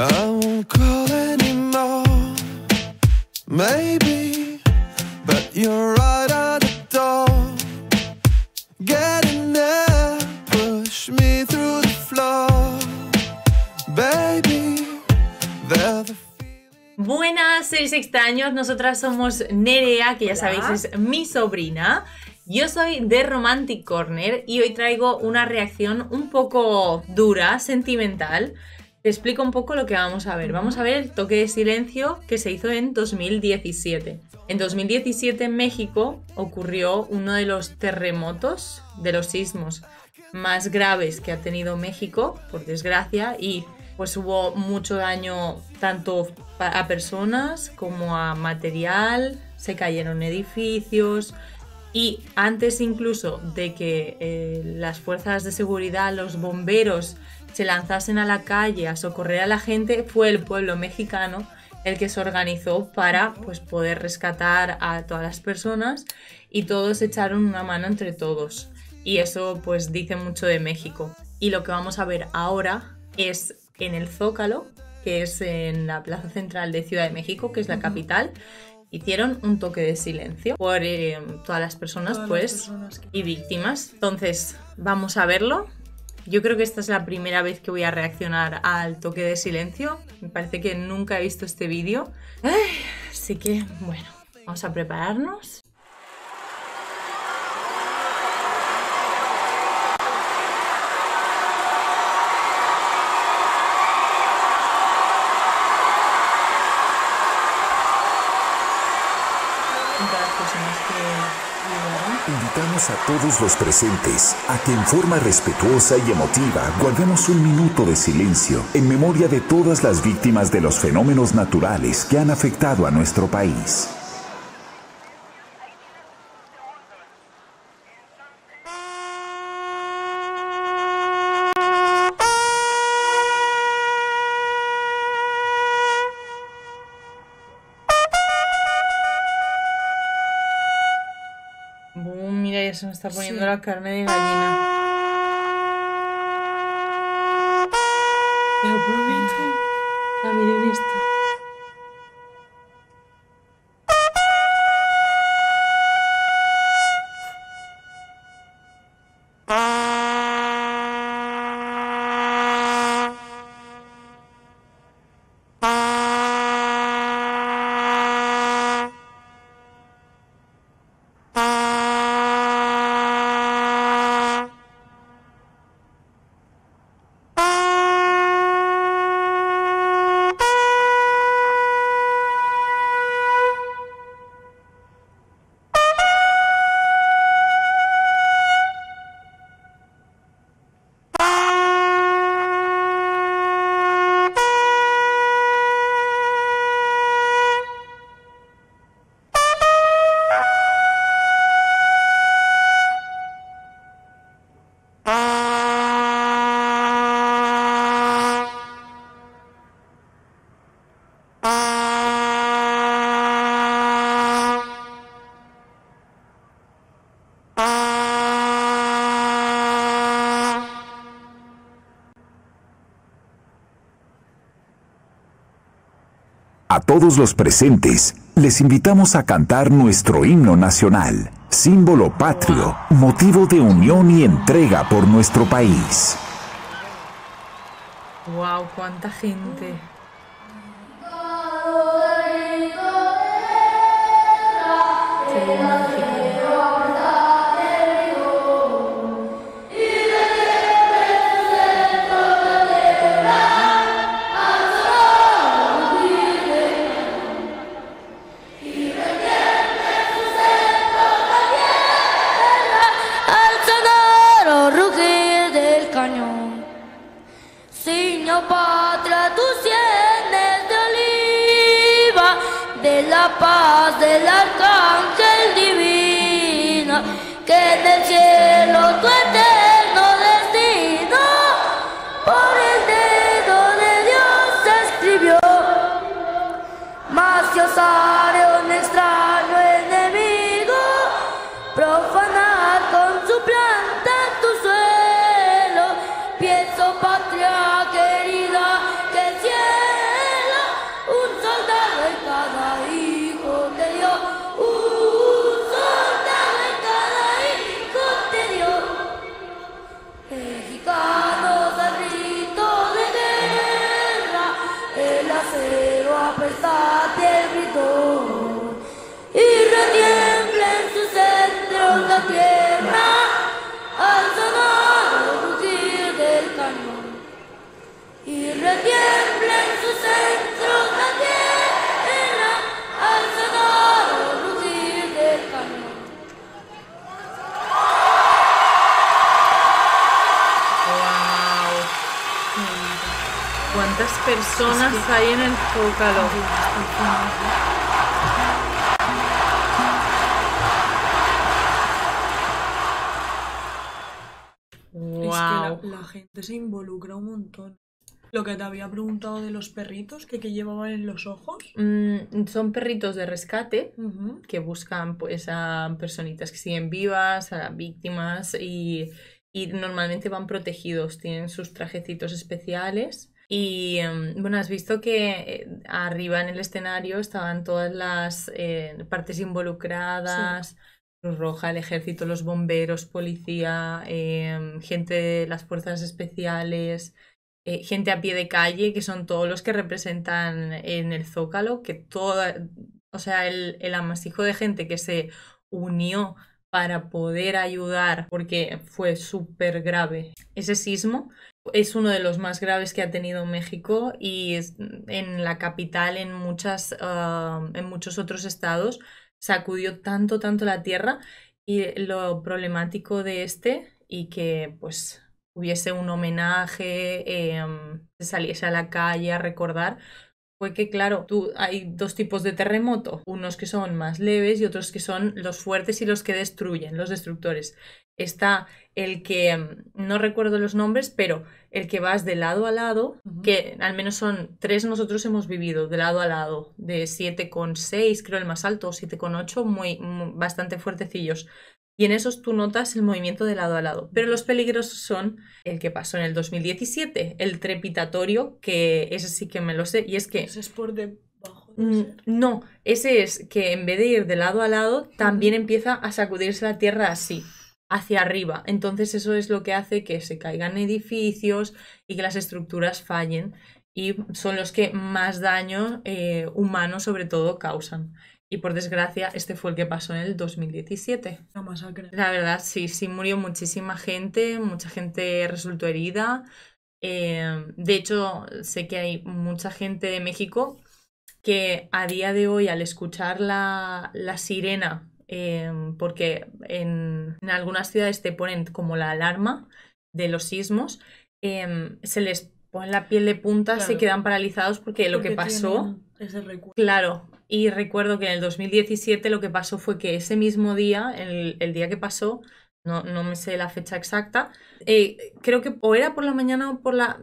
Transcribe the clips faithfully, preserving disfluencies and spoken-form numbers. I won't call anymore. Maybe, but you're right on the door. Get in there, push me through the floor. Baby, they're the... Buenas seis sextaños, nosotras somos Nerea, que ya sabéis es mi sobrina. Yo soy The Romantic Corner y hoy traigo una reacción un poco dura, sentimental. Te explico un poco lo que vamos a ver. Vamos a ver el toque de silencio que se hizo en dos mil diecisiete. En dos mil diecisiete en México ocurrió uno de los terremotos, de los sismos más graves que ha tenido México, por desgracia, y pues hubo mucho daño tanto a personas como a material, se cayeron edificios y antes incluso de que eh, las fuerzas de seguridad, los bomberos se lanzasen a la calle a socorrer a la gente, fue el pueblo mexicano el que se organizó para pues, poder rescatar a todas las personas y todos echaron una mano entre todos y eso pues dice mucho de México. Y lo que vamos a ver ahora es en el Zócalo, que es en la plaza central de Ciudad de México, que es la capital, hicieron un toque de silencio por eh, todas las personas, todas pues, las personas que... y víctimas. Entonces, vamos a verlo. Yo creo que esta es la primera vez que voy a reaccionar al toque de silencio. Me parece que nunca he visto este vídeo. Ay, así que, bueno, vamos a prepararnos. Invitamos a todos los presentes a que en forma respetuosa y emotiva guardemos un minuto de silencio en memoria de todas las víctimas de los fenómenos naturales que han afectado a nuestro país. Mira, ya se me está poniendo sí. La carne de gallina. Te lo prometo. Ah, miren esto. A todos los presentes, les invitamos a cantar nuestro himno nacional, símbolo patrio, motivo de unión y entrega por nuestro país. ¡Guau! Wow, ¡cuánta gente! Se ve mágico. Patria, tus sienes de oliva, de la paz del arcángel divino, que en el cielo tu eterno destino por el dedo de Dios se escribió. Mas yo osaré un extraño enemigo profanar con su planta tu suelo. Pienso, patria querida, que siempre acero, aprestate el grito y retiembla en sus centros la tierra al sonar el fusil del cañón. Y retiembla en sus centros la tierra al sonar el fusil del cañón. ¿Cuántas personas es que... hay en el Zócalo? Wow. Es que la, la gente se involucra un montón. Lo que te había preguntado de los perritos, que, que llevaban en los ojos. Mm, son perritos de rescate uh-huh. que buscan pues, a personitas que siguen vivas, a víctimas y, y normalmente van protegidos, tienen sus trajecitos especiales. Y bueno, has visto que arriba en el escenario estaban todas las eh, partes involucradas, sí. Cruz Roja, el ejército, los bomberos, policía, eh, gente de las fuerzas especiales, eh, gente a pie de calle, que son todos los que representan en el Zócalo, que toda, o sea, el, el amasijo de gente que se unió para poder ayudar, porque fue súper grave ese sismo. Es uno de los más graves que ha tenido México y en la capital, en, muchas, uh, en muchos otros estados, sacudió tanto, tanto la tierra. Y lo problemático de este, y que pues hubiese un homenaje, eh, saliese a la calle a recordar, fue que claro, tú, hay dos tipos de terremoto, unos que son más leves y otros que son los fuertes y los que destruyen, los destructores. Está el que, no recuerdo los nombres, pero el que vas de lado a lado, uh-huh. que al menos son tres nosotros hemos vivido, de lado a lado, de siete coma seis, creo el más alto, siete coma ocho, muy, muy, bastante fuertecillos. Y en esos tú notas el movimiento de lado a lado. Pero los peligrosos son el que pasó en el dos mil diecisiete, el trepidatorio, que ese sí que me lo sé, y es que... Ese es por debajo de ser. No, ese es que en vez de ir de lado a lado, también uh-huh. empieza a sacudirse la tierra así. Hacia arriba, entonces eso es lo que hace que se caigan edificios y que las estructuras fallen y son los que más daño eh, humano sobre todo causan y por desgracia este fue el que pasó en el dos mil diecisiete. Una masacre. La verdad sí, sí murió muchísima gente, mucha gente resultó herida, eh, de hecho sé que hay mucha gente de México que a día de hoy al escuchar la, la sirena Eh, porque en, en algunas ciudades te ponen como la alarma de los sismos, eh, se les pone la piel de punta, claro. Se quedan paralizados porque, porque lo que pasó... Ese recuerdo. Claro, y recuerdo que en el dos mil diecisiete lo que pasó fue que ese mismo día, el, el día que pasó, no, no me sé la fecha exacta, eh, creo que o era por la mañana o por la...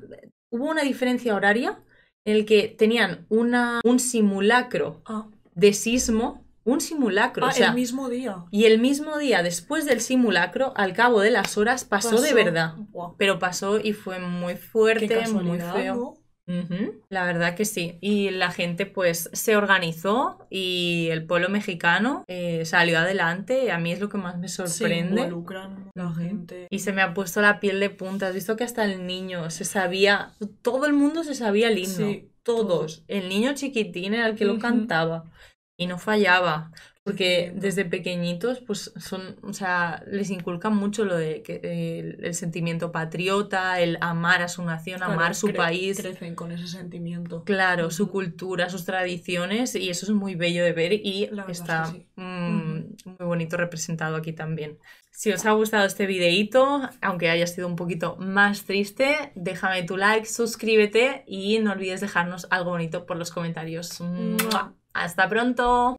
Hubo una diferencia horaria en el que tenían una, un simulacro ah. de sismo... Un simulacro, ah, o sea, el mismo día. Y el mismo día, después del simulacro, al cabo de las horas, pasó, pasó. de verdad. Wow. Pero pasó y fue muy fuerte, muy feo. ¿No? Uh-huh. La verdad que sí. Y la gente, pues, se organizó y el pueblo mexicano eh, salió adelante. A mí es lo que más me sorprende. Se involucran la gente. Y se me ha puesto la piel de punta. Has visto que hasta el niño se sabía... Todo el mundo se sabía el himno. Sí, todos. Todo. El niño chiquitín era el que uh-huh. lo cantaba. Y no fallaba, porque desde pequeñitos pues son, o sea, les inculcan mucho lo de que, el, el sentimiento patriota, el amar a su nación, claro, amar su cre país. Crecen con ese sentimiento. Claro, su cultura, sus tradiciones, y eso es muy bello de ver y está sí. mmm, uh-huh. muy bonito representado aquí también. Si os ha gustado este videíto, aunque haya sido un poquito más triste, déjame tu like, suscríbete y no olvides dejarnos algo bonito por los comentarios. ¡Mua! ¡Hasta pronto!